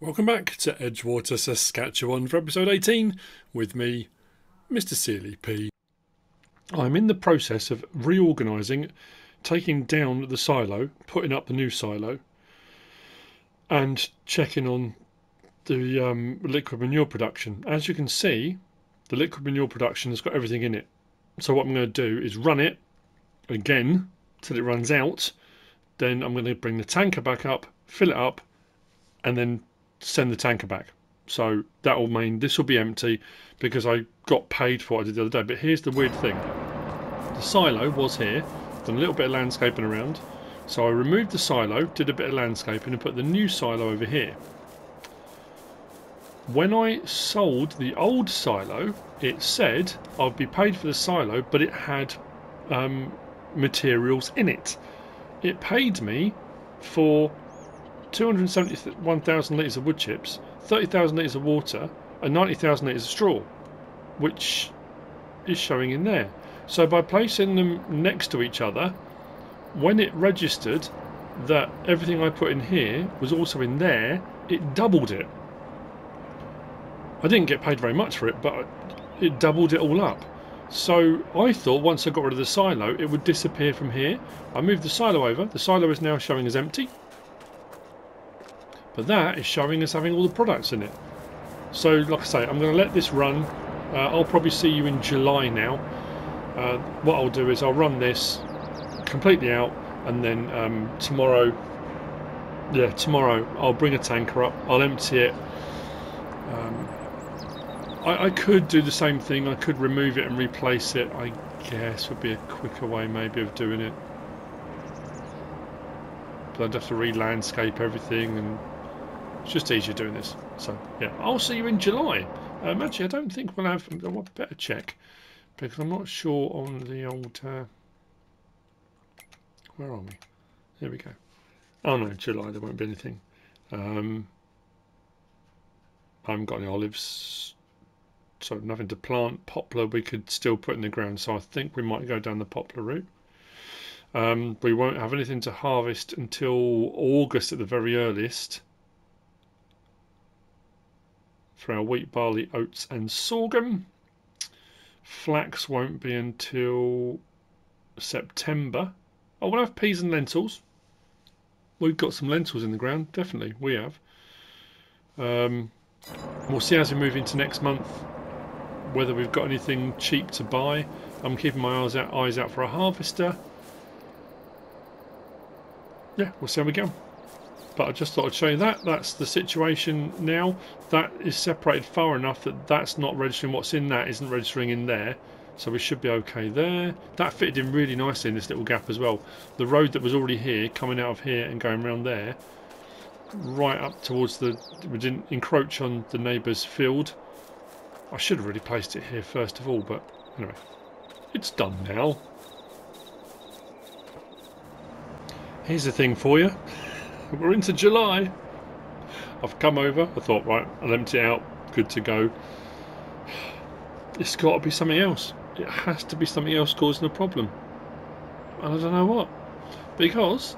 Welcome back to Edgewater, Saskatchewan for episode 18 with me, Mr SealyP. I'm in the process of reorganising, taking down the silo, putting up the new silo and checking on the liquid manure production. As you can see, the liquid manure production has got everything in it. So what I'm going to do is run it again till it runs out. Then I'm going to bring the tanker back up, fill it up and then send the tanker back. So that will mean this will be empty because I got paid for what I did the other day. But here's the weird thing. The silo was here, done a little bit of landscaping around. So I removed the silo, did a bit of landscaping and put the new silo over here. When I sold the old silo, it said I'd be paid for the silo, but it had materials in it. It paid me for 271,000 litres of wood chips, 30,000 litres of water and 90,000 litres of straw, which is showing in there. So by placing them next to each other, when it registered that everything I put in here was also in there, it doubled it. I didn't get paid very much for it, but it doubled it all up. So I thought once I got rid of the silo it would disappear from here. I moved the silo over, the silo is now showing as empty. But that is showing us having all the products in it. So like I say, I'm going to let this run. I'll probably see you in July now. What I'll do is I'll run this completely out and then tomorrow I'll bring a tanker up, I'll empty it. I could do the same thing, I could remove it and replace it, I guess would be a quicker way maybe of doing it. But I'd have to re-landscape everything and it's just easier doing this. So yeah, I'll see you in July. Actually, I don't think we'll have. I'll better check because I'm not sure on the old. Where are we? Here we go. Oh no, July there won't be anything. I haven't got any olives, so nothing to plant. Poplar we could still put in the ground, so I think we might go down the poplar route. We won't have anything to harvest until August at the very earliest. For our wheat, barley, oats and sorghum. Flax won't be until September. Oh, we'll have peas and lentils. We've got some lentils in the ground, definitely, we have. We'll see as we move into next month whether we've got anything cheap to buy. I'm keeping my eyes out for a harvester. Yeah, we'll see how we go. But I just thought I'd show you that. That's the situation now. That is separated far enough that that's not registering. What's in that isn't registering in there. So we should be okay there. That fitted in really nicely in this little gap as well. The road that was already here, coming out of here and going around there, right up towards the... We didn't encroach on the neighbour's field. I should have really placed it here first of all, but anyway. It's done now. Here's the thing for you. We're into July. I've come over, I thought, right, I'll empty it out, good to go. It's got to be something else. It has to be something else causing a problem. And I don't know what. Because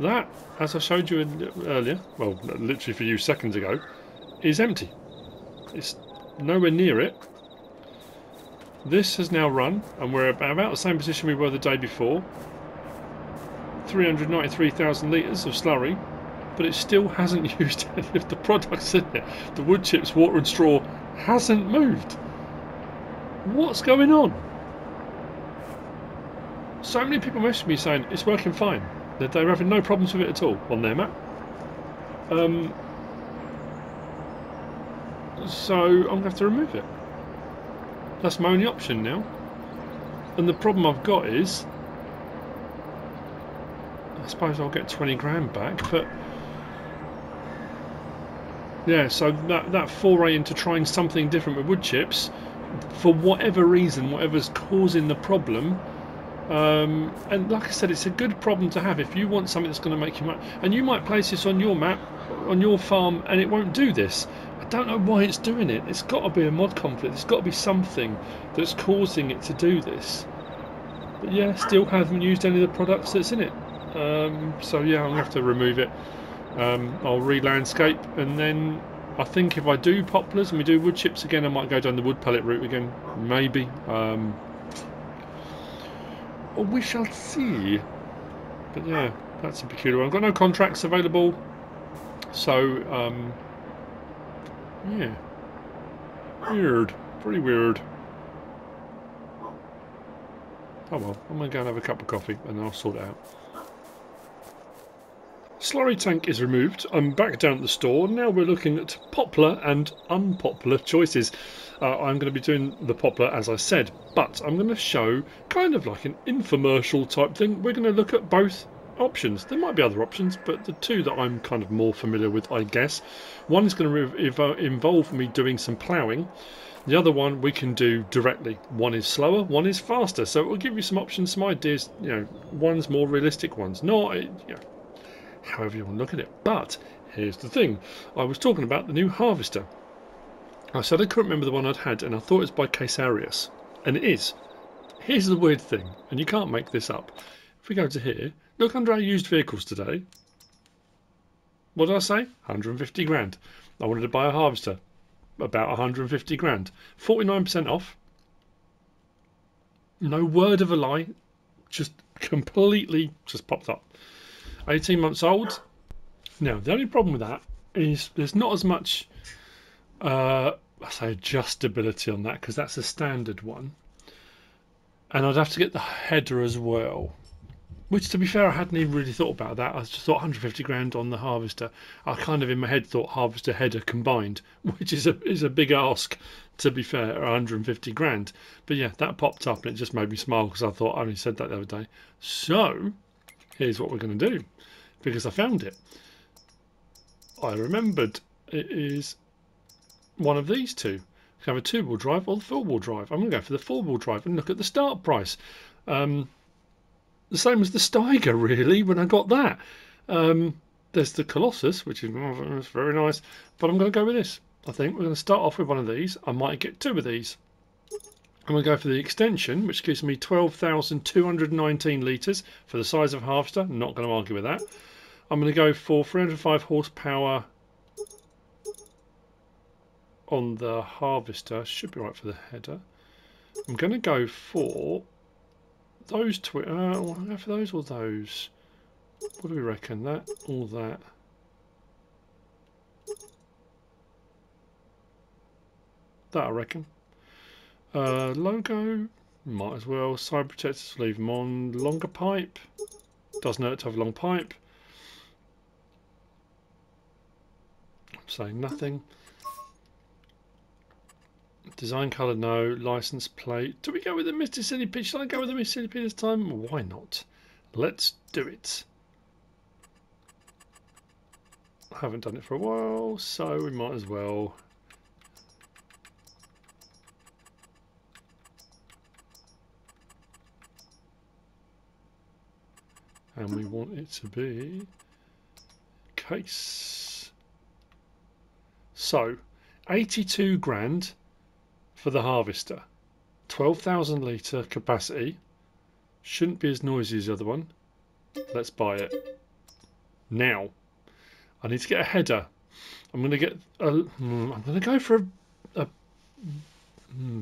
that, as I showed you earlier, well, literally for you seconds ago, is empty. It's nowhere near it. This has now run, and we're about the same position we were the day before. 393,000 litres of slurry, but it still hasn't used any of the products in it. The wood chips, water and straw hasn't moved. What's going on? So many people messaged me saying it's working fine, that they're having no problems with it at all on their map. So I'm going to have to remove it. That's my only option now. And the problem I've got is I suppose I'll get 20 grand back, but yeah, so that foray into trying something different with wood chips, for whatever reason, whatever's causing the problem, and like I said, it's a good problem to have if you want something that's going to make you money. And you might place this on your map, on your farm, and it won't do this. I don't know why it's doing it. It's got to be a mod conflict. There's got to be something that's causing it to do this. But yeah, still haven't used any of the products that's in it. So yeah, I'm going to have to remove it. I'll re-landscape, and then I think if I do poplars and we do wood chips again, I might go down the wood pellet route again, maybe. We shall see. But yeah, that's a peculiar one. I've got no contracts available, so yeah, weird, pretty weird. Oh well, I'm going to go and have a cup of coffee and I'll sort it out. Slurry tank is removed. I'm back down at the store. Now we're looking at poplar and unpopular choices. I'm going to be doing the poplar as I said, but I'm going to show kind of like an infomercial type thing. We're going to look at both options. There might be other options, but the two that I'm kind of more familiar with, I guess. One is going to involve me doing some ploughing. The other one we can do directly. One is slower, one is faster. So it will give you some options, some ideas. You know, one's more realistic, one's not. You know, however you want to look at it. But here's the thing. I was talking about the new harvester. I said I couldn't remember the one I'd had, and I thought it was by Casarius, and it is. Here's the weird thing, and you can't make this up. If we go to here, look under our used vehicles today. What did I say? 150 grand. I wanted to buy a harvester. About 150 grand. 49% off. No word of a lie. Just completely just popped up. 18 months old. Now, the only problem with that is there's not as much I say adjustability on that, because that's a standard one. And I'd have to get the header as well. Which, to be fair, I hadn't even really thought about that. I just thought 150 grand on the harvester. I kind of in my head thought harvester header combined, which is a big ask, to be fair, 150 grand. But yeah, that popped up and it just made me smile, because I thought I only said that the other day. So here's what we're going to do, because I found it. I remembered it is one of these two. We have a 2-wheel drive or the 4-wheel drive. I'm going to go for the 4-wheel drive and look at the start price. The same as the Steiger, really, when I got that. There's the Colossus, which is very nice, but I'm going to go with this. I think we're going to start off with one of these. I might get two of these. I'm going to go for the extension, which gives me 12,219 litres for the size of harvester. Not going to argue with that. I'm going to go for 305 horsepower on the harvester. Should be right for the header. I'm going to go for those two. I want to go for those or those. What do we reckon? That or that? That I reckon. Logo, might as well. Side protectors, leave them on. Longer pipe, doesn't hurt to have a long pipe. I'm saying nothing. Design colour, no. License plate. Do we go with the Mr SealyP? Shall I go with the Mr SealyP this time? Why not? Let's do it. I haven't done it for a while, so we might as well. And we want it to be case. So 82 grand for the harvester, 12,000 litre capacity. Shouldn't be as noisy as the other one. Let's buy it now. I need to get a header. I'm going to get a, I'm going to go for a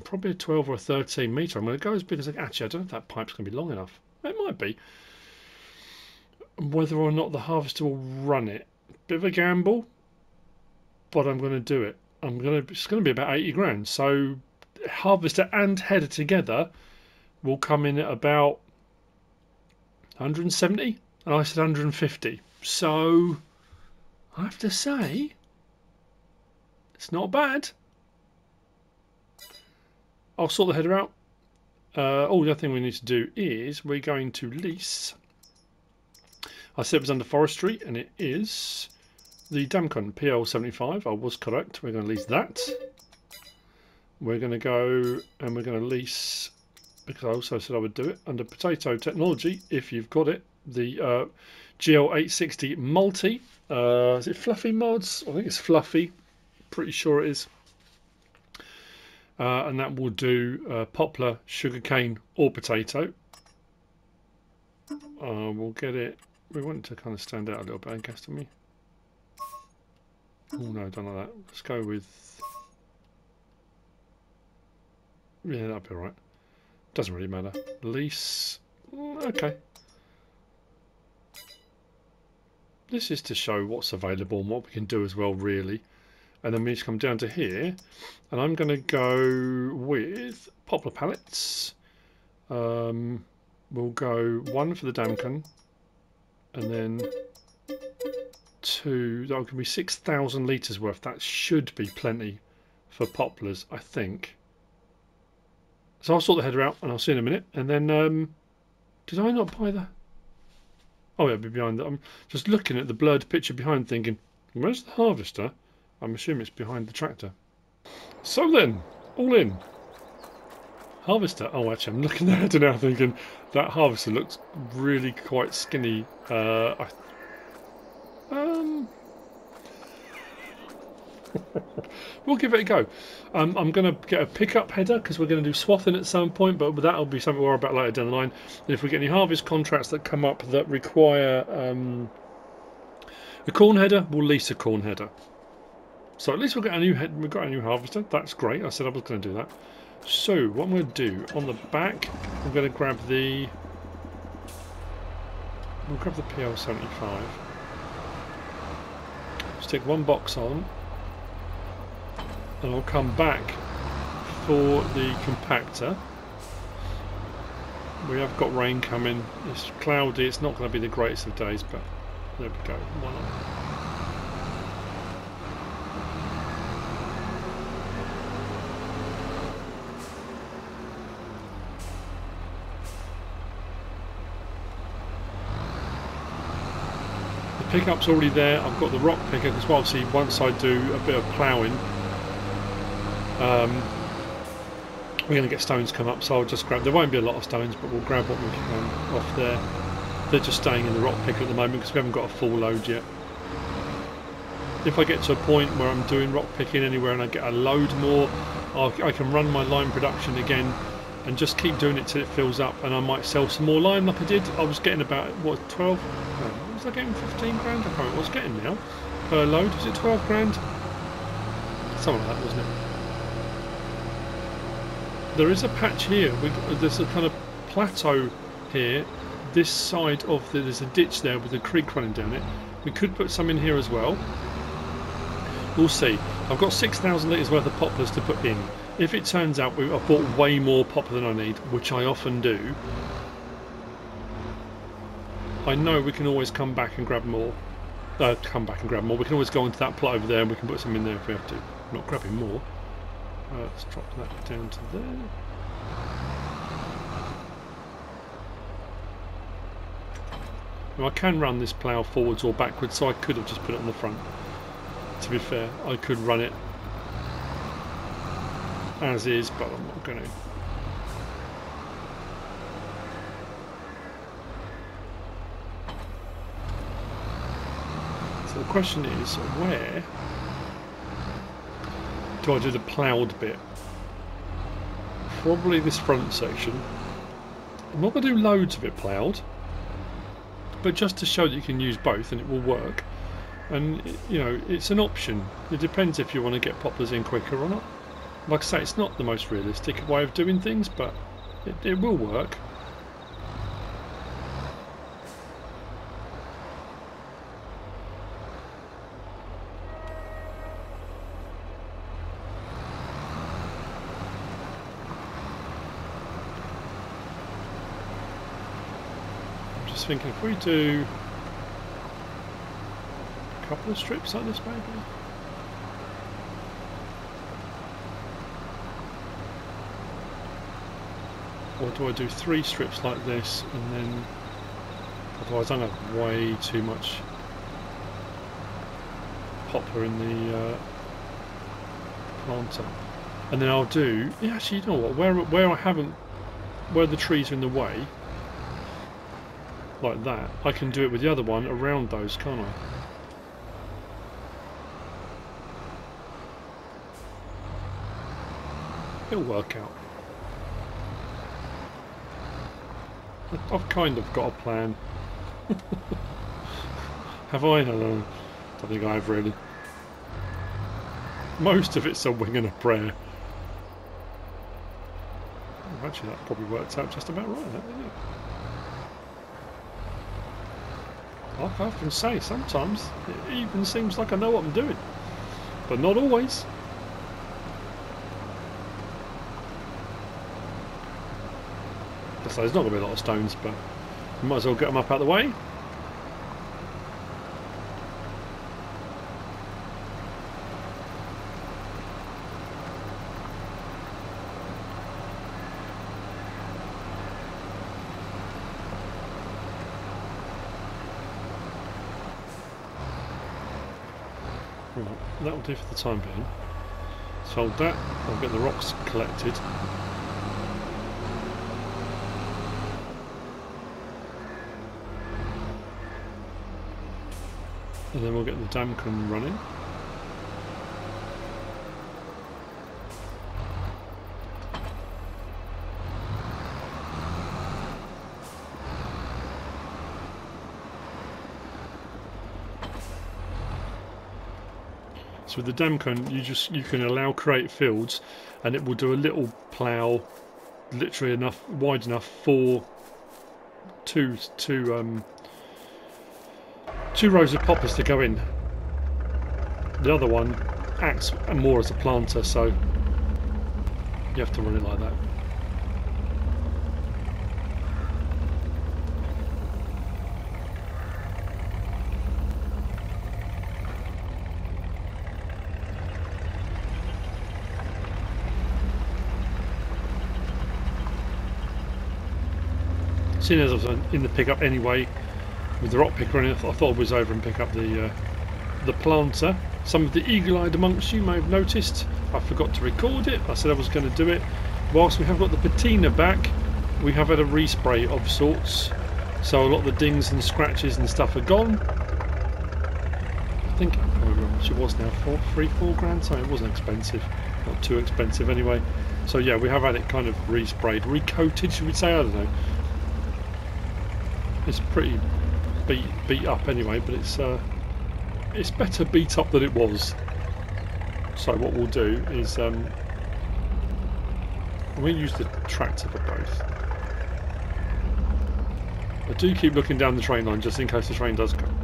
probably a 12 or a 13 metre. I'm going to go as big as I can. Actually, I don't know if that pipe's going to be long enough. It might be. Whether or not the harvester will run it, bit of a gamble, but I'm going to do it. It's going to be about 80 grand. So harvester and header together will come in at about 170, and I said 150. So I have to say, it's not bad. I'll sort the header out. All the other thing we need to do is we're going to lease. I said it was under forestry, and it is the Damcon PL75. I was correct. We're going to lease that. We're going to go and we're going to lease, because I also said I would do it, under Potato Technology, if you've got it, the GL860 Multi. Is it Fluffy Mods? I think it's Fluffy. Pretty sure it is. And that will do poplar, sugarcane or potato. We'll get it. We want it to kind of stand out a little bit, I guess, to me. Oh no, don't like that. Let's go with... yeah, that'll be alright. Doesn't really matter. Lease... okay. This is to show what's available and what we can do as well, really. And then we just come down to here. And I'm going to go with Poplar Pallets. We'll go one for the Damcon. And then... two, that could be 6,000 litres worth. That should be plenty for poplars, I think. So I'll sort the header out and I'll see in a minute. And then, did I not buy the... oh, yeah, it'll be behind that. I'm just looking at the blurred picture behind thinking, where's the harvester? I'm assuming it's behind the tractor. So then, all in. Harvester. Oh, actually, I'm looking at the header now thinking that harvester looks really quite skinny. We'll give it a go. I'm going to get a pickup header because we're going to do swathing at some point, but that'll be something we'll worry about later down the line. And if we get any harvest contracts that come up that require a corn header, we'll lease a corn header. So at least we've got a new head. We've got a new harvester. That's great. I said I was going to do that. So what I'm going to do on the back, I'm going to grab the. We'll grab the PL75. Stick one box on, and I'll come back for the compactor. We have got rain coming. It's cloudy. It's not going to be the greatest of days, but there we go. Why not? The pickup's already there. I've got the rock picker because obviously once I do a bit of ploughing. We're going to get stones come up, so I'll just grab, there won't be a lot of stones, but we'll grab what we can off there. They're just staying in the rock picker at the moment because we haven't got a full load yet. If I get to a point where I'm doing rock picking anywhere and I get a load more, I can run my lime production again and just keep doing it till it fills up, and I might sell some more lime like I did. I was getting about, what, 12? No, was I getting 15 grand? I can't remember what I was getting now per load. Was it 12 grand? Something like that, wasn't it? There is a patch here, there's a kind of plateau here, this side of the, there's a ditch there with a creek running down it. We could put some in here as well. We'll see. I've got 6,000 litres worth of poplars to put in. If it turns out I've bought way more poplar than I need, which I often do, I know we can always come back and grab more. We can always go into that plot over there and we can put some in there if we have to. I'm not grabbing more. Let's drop that down to there. Now I can run this plough forwards or backwards, so I could have just put it on the front. To be fair, I could run it as is, but I'm not going to. So the question is, where do I do the ploughed bit? Probably this front section. I'm not going to do loads of it ploughed, but just to show that you can use both and it will work. And you know, it's an option. It depends if you want to get poplars in quicker or not. Like I say, it's not the most realistic way of doing things, but it will work. Thinking if we do a couple of strips like this, maybe. Or do I do three strips like this and then, otherwise I'm going to have way too much poplar in the planter. And then I'll do, yeah, actually, you know what, where the trees are in the way, like that, I can do it with the other one around those, can't I? It'll work out. I've kind of got a plan. Have I? Hello. I don't think I have really. most of it's a wing and a prayer. Oh, actually, that probably worked out just about right, that, didn't it? Like I often say, sometimes it even seems like I know what I'm doing, but not always. So there's not going to be a lot of stones, but we might as well get them up out of the way. Right, that'll do for the time being. So hold that, I'll get the rocks collected. And then we'll get the Damcon running. So with the Damcon, you can allow create fields, and it will do a little plough, literally enough wide enough for two rows of poppers to go in. The other one acts more as a planter, so you have to run it like that. Seeing as I was in the pickup anyway, with the rock picker in it, I thought I was over and pick up the planter. Some of the eagle-eyed amongst you may have noticed I forgot to record it. I said I was going to do it. Whilst we have got the patina back, we have had a respray of sorts, so a lot of the dings and scratches and stuff are gone. I think I can't remember how much it was now, $4 grand, so it wasn't expensive, not too expensive anyway. So yeah, we have had it kind of resprayed, recoated, should we say? I don't know. It's pretty beat up anyway, but it's better beat up than it was. So what we'll do is I'm going to use the tractor for both. I do keep looking down the train line just in case the train does come.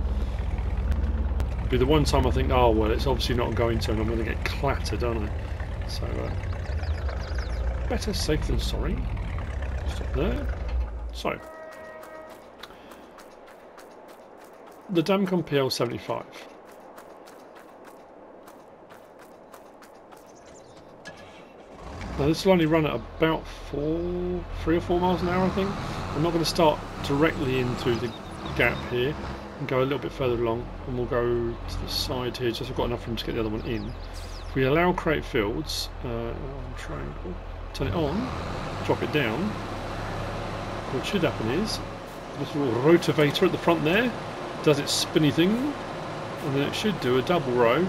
It'll be the one time I think, oh well, it's obviously not going to, and I'm going to get clattered, aren't I? So better safe than sorry. Stop there. So the Damcon PL75. Now this will only run at about 3 or 4 miles an hour, I think. I'm not going to start directly in through the gap here and go a little bit further along, and we'll go to the side here just so I've got enough room to get the other one in. If we allow create fields, triangle, turn it on, drop it down, what should happen is this little rotavator at the front there does its spinny thing, and then it should do a double row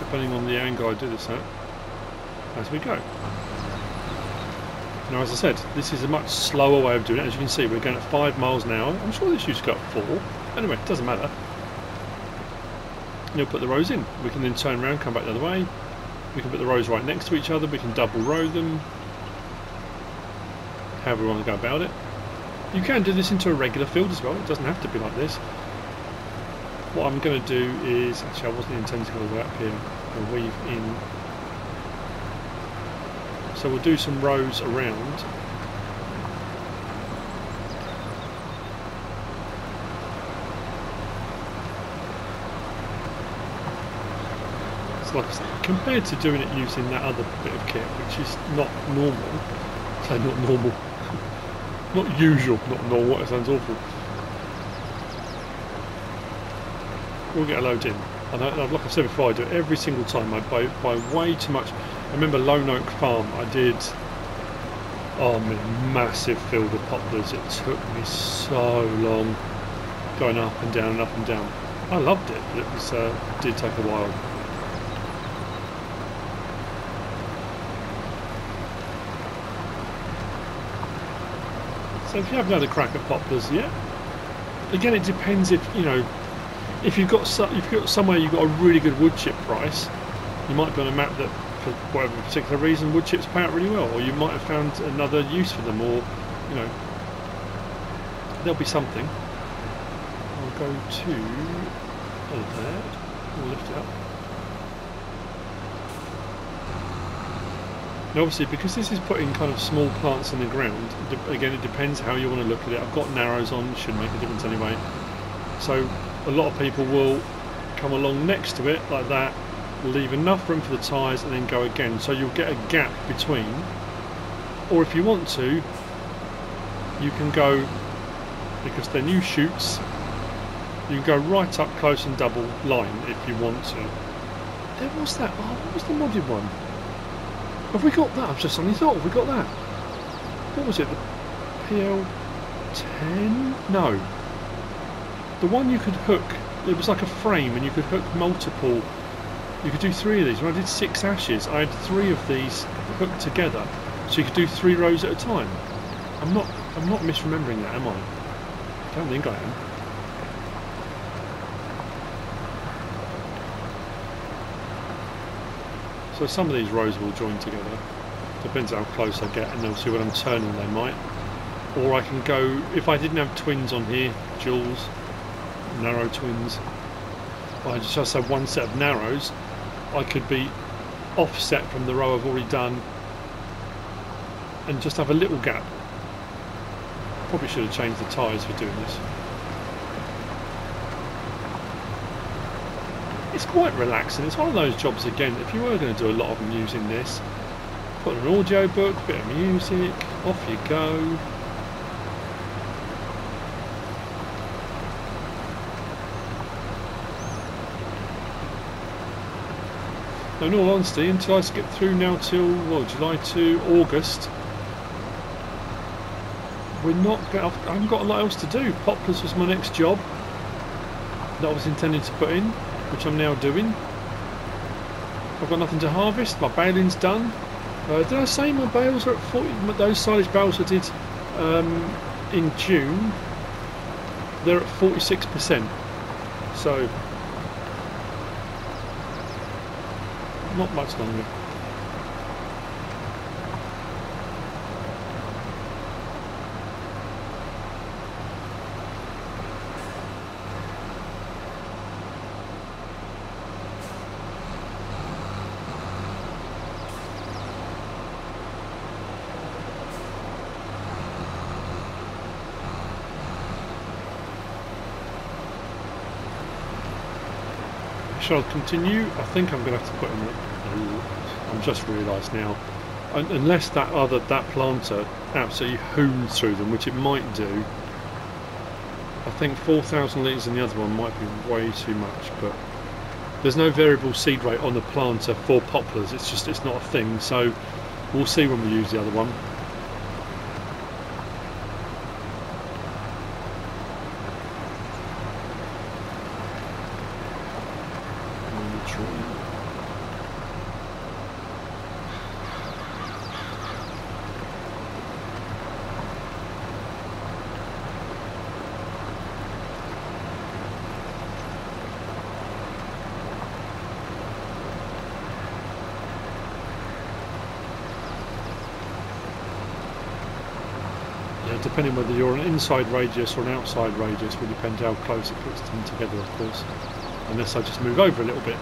depending on the angle I do this at as we go. Now as I said, this is a much slower way of doing it. As you can see, we're going at 5 miles an hour. I'm sure this used to go at 4. Anyway, it doesn't matter. You'll put the rows in. We can then turn around, come back the other way. We can put the rows right next to each other. We can double row them. However we want to go about it. You can do this into a regular field as well. It doesn't have to be like this. What I'm going to do is, actually I wasn't intending to go all the way up here, and weave in. So we'll do some rows around. So like I said, compared to doing it using that other bit of kit, which is not normal, so not normal, not usual, not normal, it sounds awful. We'll get a load in. And like I've said before, I do it every single time. I buy way too much. I remember Lone Oak Farm, I did a massive field of poplars. It took me so long going up and down and up and down. I loved it, but it was, did take a while. So if you haven't had a crack at poplars yet, again it depends if you've got somewhere you've got a really good wood chip price, you might be on a map that, for whatever particular reason, wood chips pay out really well, or you might have found another use for them, or, you know, there'll be something. I'll go to there, we'll lift it up. Now obviously, because this is putting kind of small plants in the ground, again, it depends how you want to look at it. I've got narrows on, shouldn't make a difference anyway. So a lot of people will come along next to it like that, leave enough room for the tyres and then go again, so you'll get a gap between. Or if you want to, you can go, because they're new shoots, you can go right up close and double line if you want to. There was that, oh, what was the modded one? Have we got that? I've just suddenly thought, have we got that? What was it, the PL10? No. The one you could hook, it was like a frame and you could hook multiple. You could do three of these. When I did 6 ashes, I had 3 of these hooked together, so you could do 3 rows at a time. I'm not misremembering that, am I? I don't think I am. So some of these rows will join together. Depends how close I get, and obviously when I'm turning they might. Or I can go, if I didn't have twins on here, jewels, narrow twins, I just have one set of narrows, I could be offset from the row I've already done and just have a little gap. Probably should have changed the tyres for doing this. It's quite relaxing. It's one of those jobs, again, if you were going to do a lot of them using this, put an audio book, bit of music, off you go. Now, in all honesty, until I skip through now till, well, July to August, we're not going to, I haven't got a lot else to do. Poplars was my next job that I was intending to put in, which I'm now doing. I've got nothing to harvest, my baling's done. Did I say my bales are at 40, those silage bales I did in June, they're at 46%. So, not much longer. Shall I continue? I think I'm going to have to put in the... I'm just realised now, unless that other planter absolutely hoons through them, which it might do. I think 4,000 litres in the other one might be way too much, but there's no variable seed rate on the planter for poplars. It's just, it's not a thing. So we'll see when we use the other one. Depending whether you're an inside radius or an outside radius will depend how close it puts them together, of course, unless I just move over a little bit.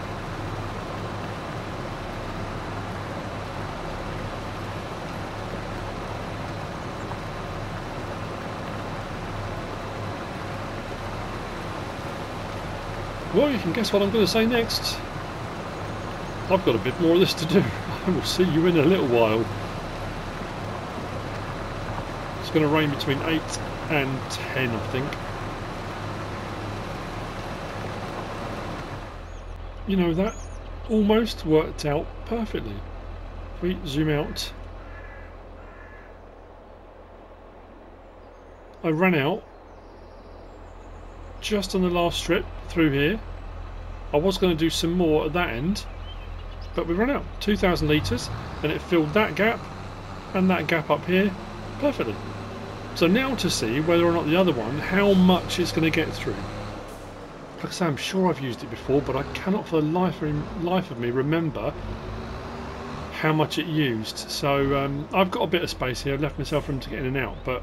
Well, you can guess what I'm going to say next. I've got a bit more of this to do. I will see you in a little while. It's going to rain between 8 and 10, I think. You know, that almost worked out perfectly. If we zoom out, I ran out just on the last strip through here. I was going to do some more at that end, but we ran out 2,000 litres, and it filled that gap and that gap up here perfectly. So now to see whether or not the other one, how much it's going to get through. Like I say, I'm sure I've used it before, but I cannot for the life of me remember how much it used. So I've got a bit of space here. I've left myself room to get in and out, but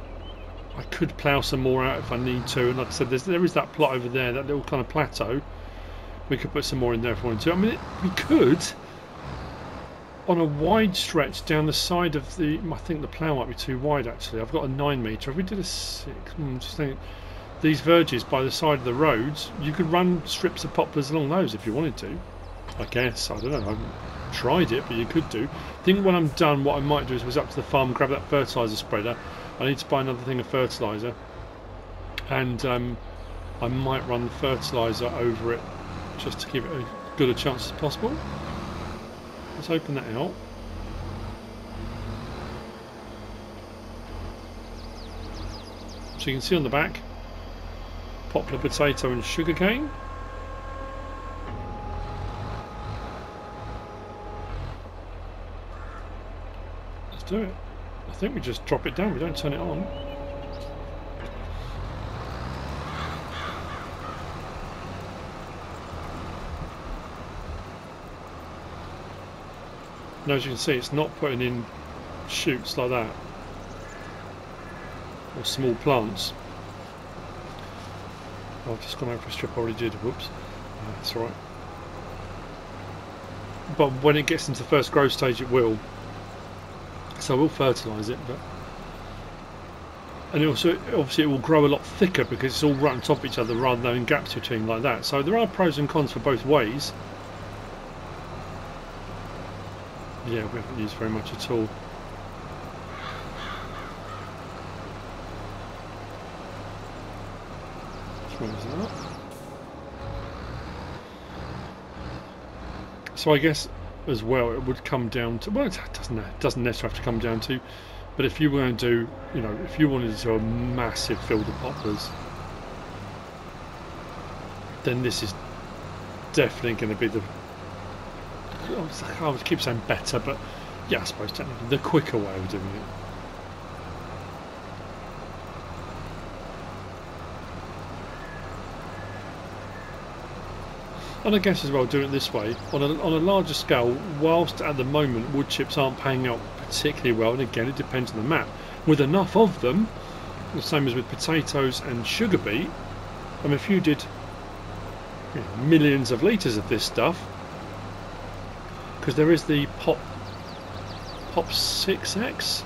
I could plough some more out if I need to. And like I said, there is that plot over there, that little kind of plateau. We could put some more in there if we wanted to. I mean, we could, on a wide stretch down the side of the... I think the plough might be too wide, actually. I've got a 9 metre. If we did a 6... I'm just thinking, these verges by the side of the roads, you could run strips of poplars along those if you wanted to. I guess. I don't know. I haven't tried it, but you could do. I think when I'm done, what I might do is was up to the farm, grab that fertiliser spreader. I need to buy another thing of fertiliser. And I might run the fertiliser over it just to give it as good a chance as possible. Let's open that out. So you can see on the back, poplar, potato and sugarcane. Let's do it. I think we just drop it down, we don't turn it on. And as you can see, it's not putting in shoots like that, or small plants. Oh, I've just gone over for a strip I already did, whoops. No, that's alright. But when it gets into the first growth stage it will. So I will fertilise it, but... And also, obviously it will grow a lot thicker because it's all right on top of each other rather than in gaps between like that. So there are pros and cons for both ways. Yeah, we haven't used very much at all. So I guess as well it would come down to, well, it doesn't necessarily have to come down to, but if you were going to do, you know, if you wanted to do a massive field of poplars, then this is definitely going to be the, I would keep saying better, but yeah, I suppose technically the quicker way of doing it. And I guess as well, doing it this way, on a larger scale, whilst at the moment wood chips aren't paying out particularly well, and again it depends on the map, with enough of them, the same as with potatoes and sugar beet, I mean if you did, you know, millions of litres of this stuff, because there is the Pop 6X,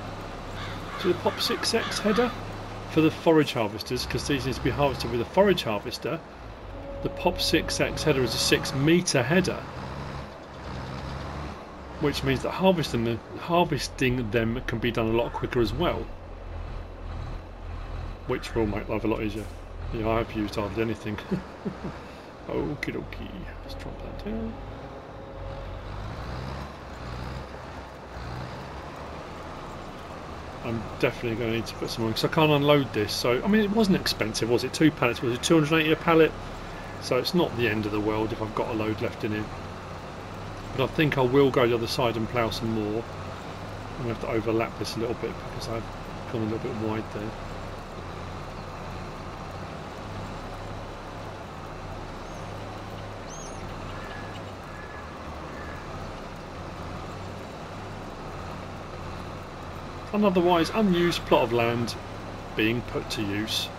so the Pop 6X header for the forage harvesters, because these need to be harvested with a forage harvester. The Pop 6X header is a 6 metre header, which means that harvesting them can be done a lot quicker as well, which will make life a lot easier. Yeah, I've used hardly anything. Okie dokie, let's drop that down. I'm definitely going to need to put some more in, because I can't unload this. So I mean, it wasn't expensive, was it? 2 pallets, was it 280 a pallet? So it's not the end of the world if I've got a load left in it. But I think I will go the other side and plough some more. I'm going to have to overlap this a little bit because I've gone a little bit wide there. An otherwise unused plot of land being put to use.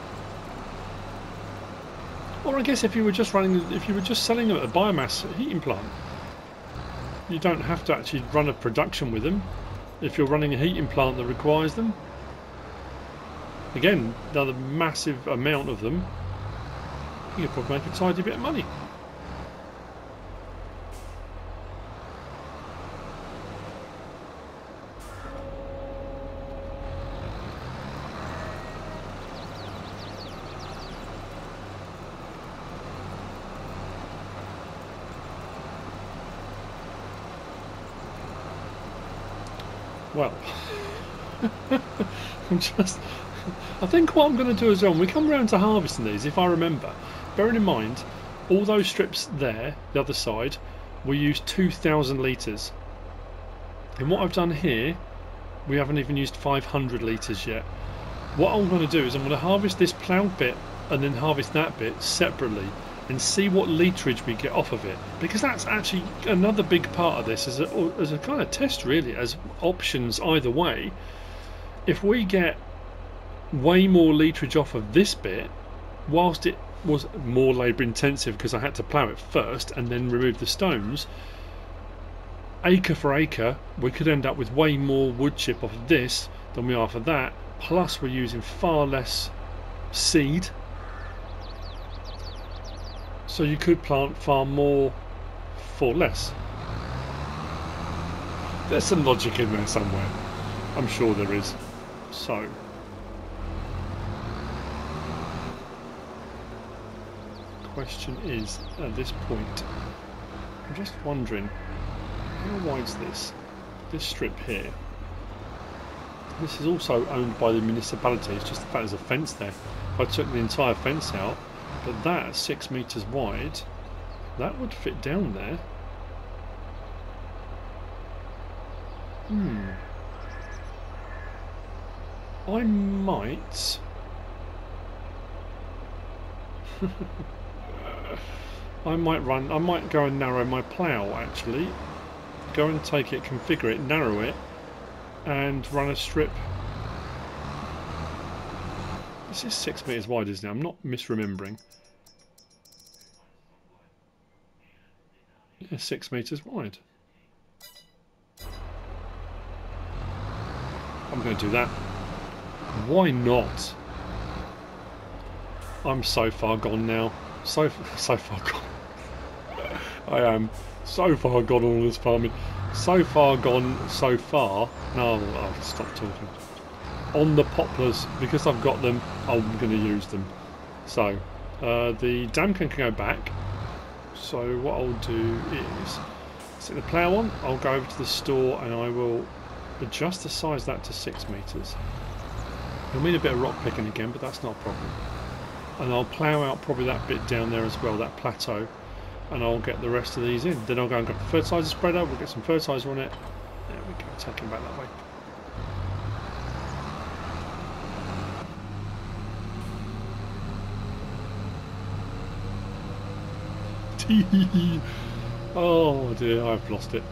Or I guess if you were just selling them at a biomass heating plant, you don't have to actually run a production with them. If you're running a heating plant that requires them, again, another massive amount of them, you could probably make a tidy bit of money. Well, I think what I'm going to do is when we come round to harvesting these, if I remember, bearing in mind, all those strips there, the other side, we used 2,000 litres. And what I've done here, we haven't even used 500 litres yet. What I'm going to do is I'm going to harvest this ploughed bit and then harvest that bit separately. and see what literage we get off of it, because that's actually another big part of this as a kind of test really, as options either way. If we get way more literage off of this bit, whilst it was more labour intensive because I had to plough it first and then remove the stones, acre for acre we could end up with way more wood chip off of this than we are for that, plus we're using far less seed, so you could plant far more for less. There's some logic in there somewhere, I'm sure there is. So question is, at this point I'm just wondering, how wide's this strip here? This is also owned by the municipality, it's just the fact there's a fence there. If I took the entire fence out, but that's 6 meters wide, that would fit down there. I might I might go and narrow my plough actually. Go and take it, configure it, narrow it, and run a strip. This is 6 meters wide, isn't it? I'm not misremembering. Yeah, 6 meters wide. I'm going to do that. Why not? I'm so far gone now. So far gone. I am so far gone on this farming. So far gone, so far. No, I'll stop talking. On the poplars, because I've got them, I'm going to use them. So the Damcon can go back. So what I'll do is set the plough on. I'll go over to the store and I will adjust the size of that to 6 meters. You'll need a bit of rock picking again, but that's not a problem. And I'll plough out probably that bit down there as well, that plateau, and I'll get the rest of these in. Then I'll go and get the fertiliser spreader, we'll get some fertiliser on it. There we go, take him back that way. Oh dear, I've lost it.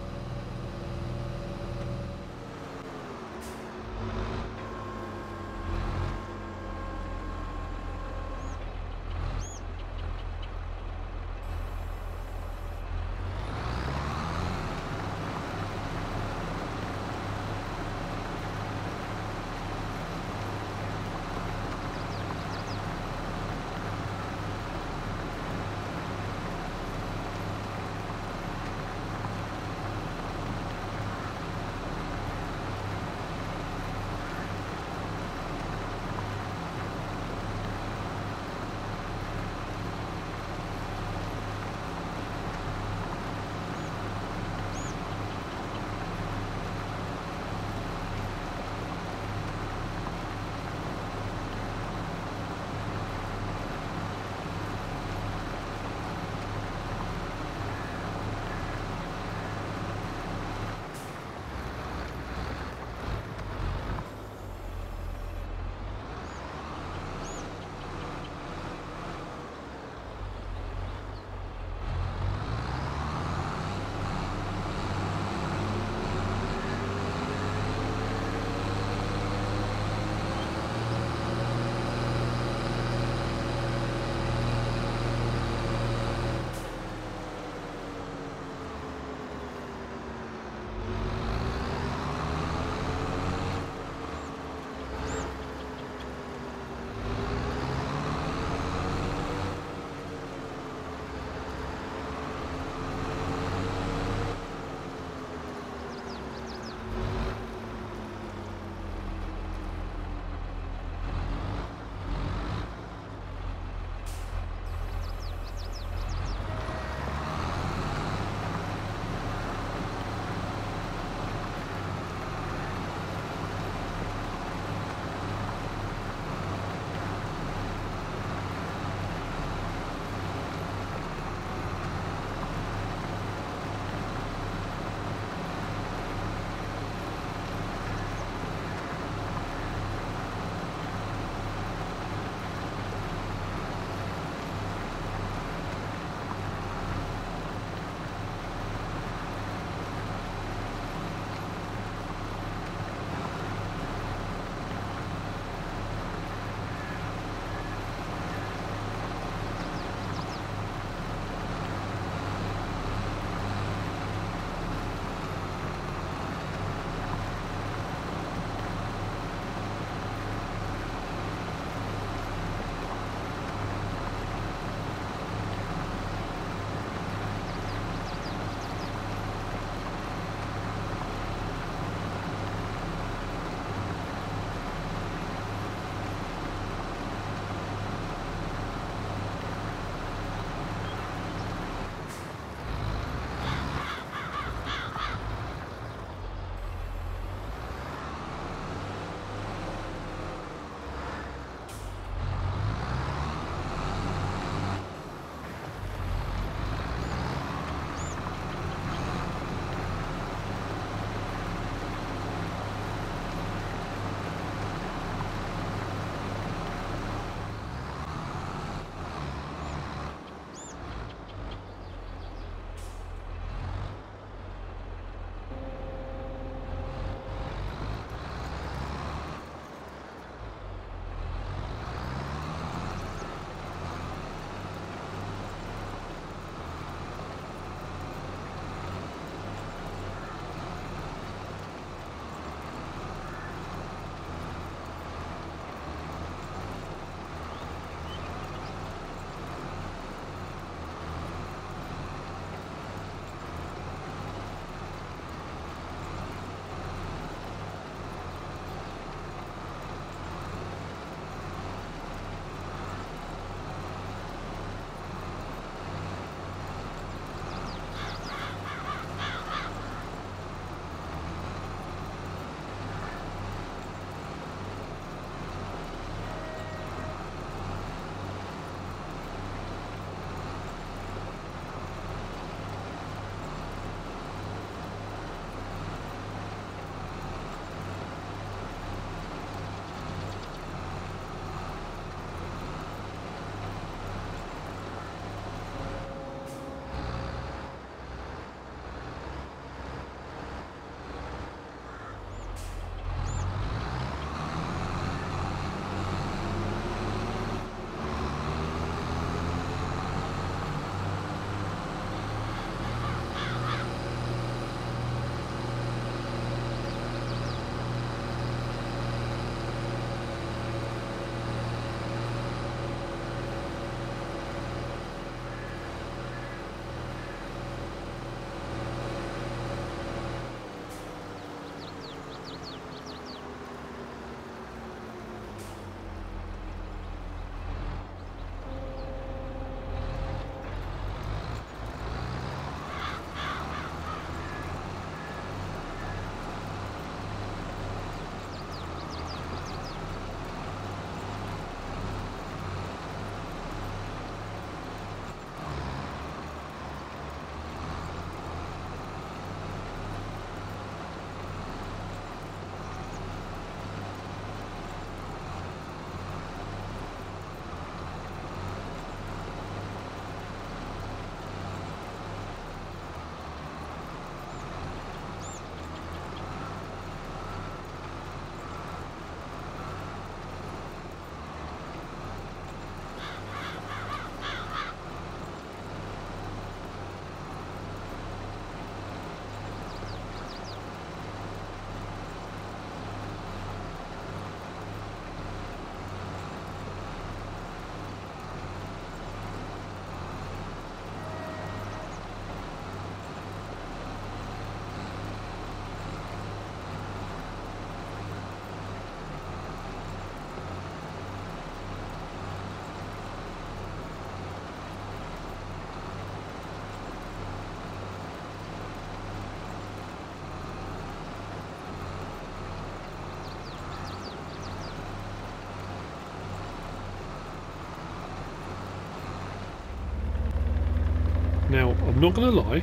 Now, I'm not going to lie,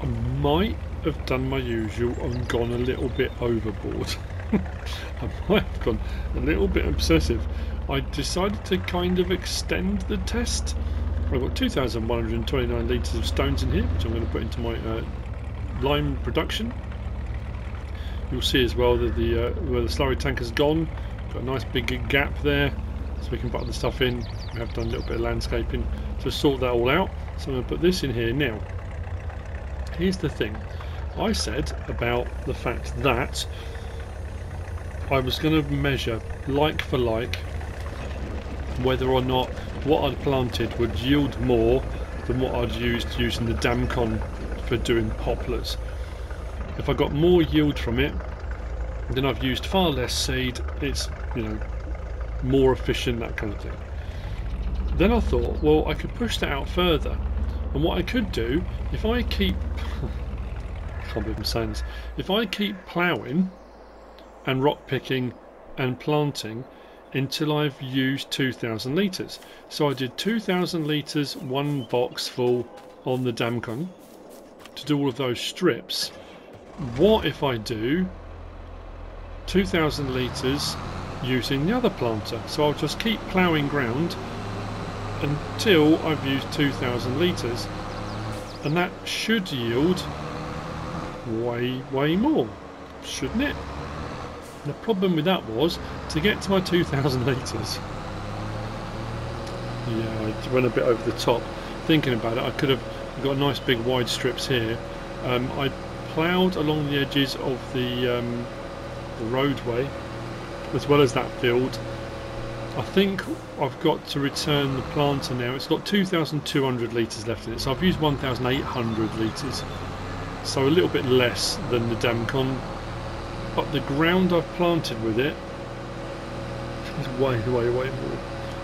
I might have done my usual and gone a little bit overboard. I might have gone a little bit obsessive. I decided to kind of extend the test. I've got 2,129 litres of stones in here, which I'm going to put into my lime production. You'll see as well that the where the slurry tank has gone, got a nice big gap there, so we can put the stuff in. We have done a little bit of landscaping to sort that all out. So I'm going to put this in here now. Here's the thing I said about the fact that I was going to measure like for like whether or not what I'd planted would yield more than what I'd used using the Damcon for doing poplars. If I got more yield from it, then I've used far less seed, it's, you know, more efficient, that kind of thing. Then I thought, well, I could push that out further. And what I could do, if I keep I can't believe I'm saying this, if I keep ploughing and rock picking and planting until I've used 2,000 litres. So I did 2,000 litres, one box full on the Damcon to do all of those strips. What if I do 2,000 litres using the other planter? So I'll just keep ploughing ground until I've used 2,000 litres, and that should yield way more, shouldn't it? The problem with that was, to get to my 2,000 litres, yeah, I went a bit over the top. Thinking about it, I could have got nice big wide strips here. I ploughed along the edges of the roadway, as well as that field. I think I've got to return the planter now. It's got 2,200 litres left in it, so I've used 1,800 litres. So a little bit less than the Damcon. But the ground I've planted with it is way more.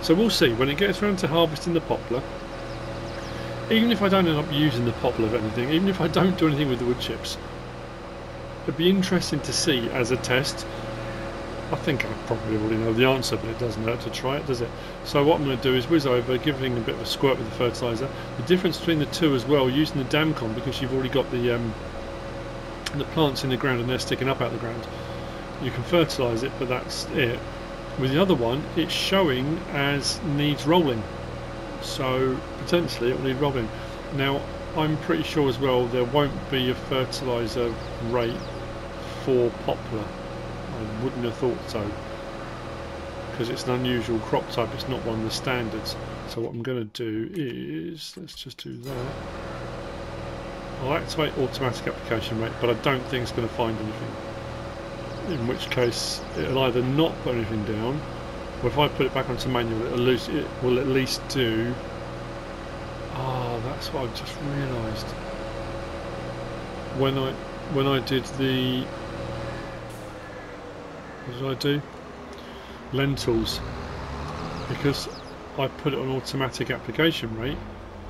So we'll see when it gets around to harvesting the poplar. Even if I don't end up using the poplar for anything, even if I don't do anything with the wood chips, it'd be interesting to see as a test. I think I probably already know the answer, but it doesn't hurt to try it, does it? So what I'm going to do is whiz over, giving a bit of a squirt with the fertiliser. The difference between the two as well, using the Damcon, because you've already got the plant's in the ground and they're sticking up out the ground. You can fertilise it, but that's it. With the other one, it's showing as needs rolling, so potentially it will need rolling. Now, I'm pretty sure as well there won't be a fertiliser rate for poplar. I wouldn't have thought so, because it's an unusual crop type, it's not one of the standards. So what I'm going to do is, let's just do that. I'll activate automatic application rate, but I don't think it's going to find anything. In which case, it'll either not put anything down, or if I put it back onto manual, it will at least do... Ah, that's what I've just realised. When I did the... What did I do? Lentils. Because I put it on automatic application rate,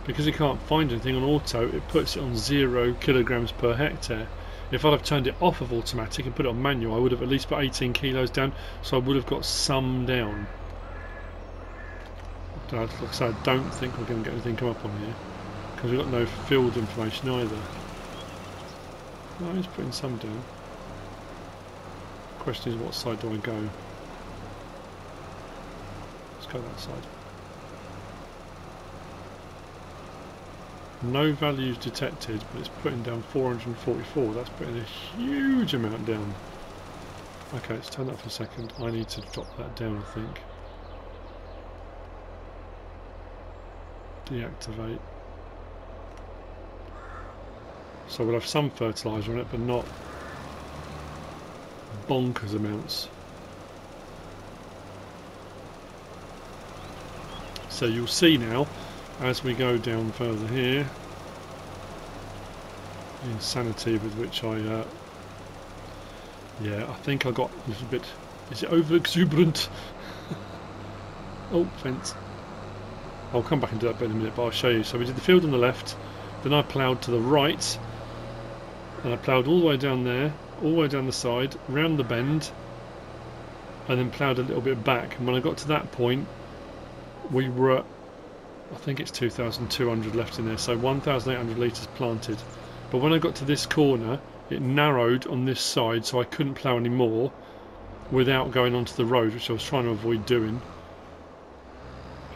because it can't find anything on auto, it puts it on 0 kilograms per hectare. If I'd have turned it off of automatic and put it on manual, I would have at least put 18 kilos down, so I would have got some down. Like I said, I don't think we're going to get anything come up on here, because we've got no field information either. No, he's putting some down. The question is, what side do I go? Let's go that side. No values detected, but it's putting down 444. That's putting a huge amount down. Okay, let's turn that for a second. I need to drop that down, I think. Deactivate. So we'll have some fertiliser on it, but not bonkers amounts. So you'll see now, as we go down further here, the insanity with which I yeah, I think I got a little bit, is it over exuberant? Oh, fence. I'll come back and do that bit in a minute, but I'll show you. So we did the field on the left, then I ploughed to the right, and I ploughed all the way down there, all the way down the side, round the bend, and then ploughed a little bit back. And when I got to that point, we were at I think it's 2,200 left in there, so 1,800 litres planted. But when I got to this corner, it narrowed on this side, so I couldn't plough any more without going onto the road, which I was trying to avoid doing.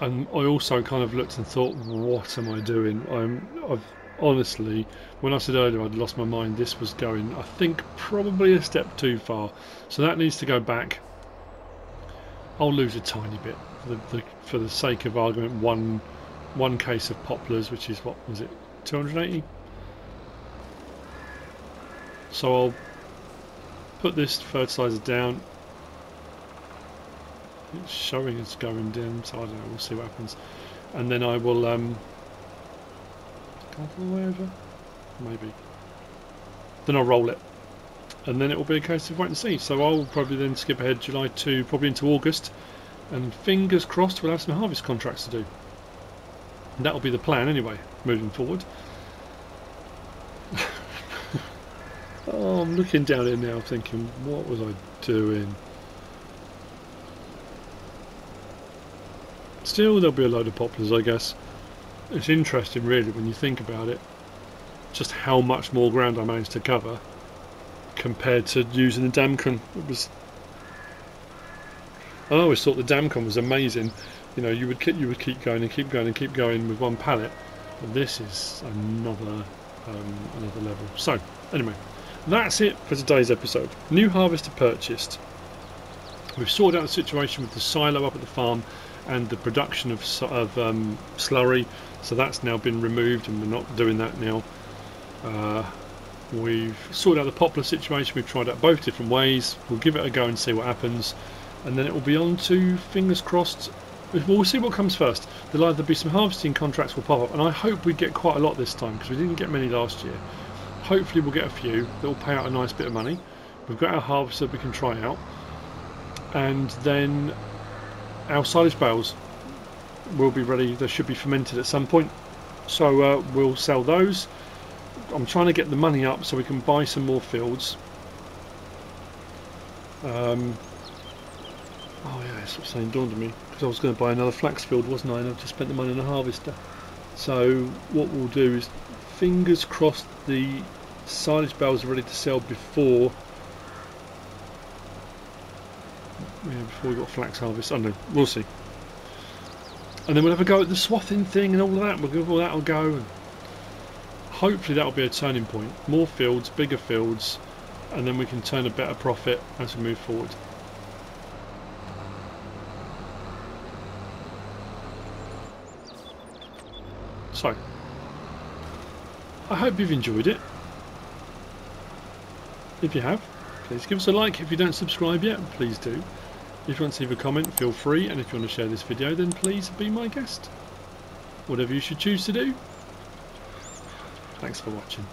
And I also kind of looked and thought, what am I doing? I've honestly, when I said earlier I'd lost my mind, this was going, I think, probably a step too far. So that needs to go back. I'll lose a tiny bit for the sake of argument. One case of poplars, which is, what was it, 280? So I'll put this fertilizer down. It's showing it's going dim, so I don't know, we'll see what happens. And then I will go all the way over? Maybe. Then I'll roll it. And then it will be a case of wait and see. So I'll probably then skip ahead July 2, probably into August. And fingers crossed we'll have some harvest contracts to do. And that'll be the plan anyway, moving forward. Oh, I'm looking down here now thinking, what was I doing? Still, there'll be a load of poplars, I guess. It's interesting, really, when you think about it, just how much more ground I managed to cover compared to using the Damcon. It was... I always thought the Damcon was amazing. You know, you would keep going and keep going and keep going with one pallet. But this is another level. So, anyway. That's it for today's episode. New harvester purchased. We've sorted out the situation with the silo up at the farm and the production of slurry, so that's now been removed and we're not doing that now. We've sorted out the poplar situation. We've tried out both different ways. We'll give it a go and see what happens, and then it will be on to, fingers crossed, we'll see what comes first. There'll either be some harvesting contracts will pop up, and I hope we get quite a lot this time because we didn't get many last year. Hopefully we'll get a few that will pay out a nice bit of money. We've got our harvester we can try out, and then our silage bales will be ready. They should be fermented at some point, so we'll sell those. I'm trying to get the money up so we can buy some more fields. Oh yeah, that's what saying dawned on me, because I was going to buy another flax field, wasn't I, and I've just spent the money on a harvester. So what we'll do is, fingers crossed, the silage bales are ready to sell before we got flax harvest. I don't know, we'll see. And then we'll have a go at the swathing thing and all of that. We'll give all that a go. And hopefully that'll be a turning point. More fields, bigger fields, and then we can turn a better profit as we move forward. So, I hope you've enjoyed it. If you have, please give us a like. If you don't subscribe yet, please do. If you want to leave a comment, feel free. And if you want to share this video, then please be my guest. Whatever you should choose to do. Thanks for watching.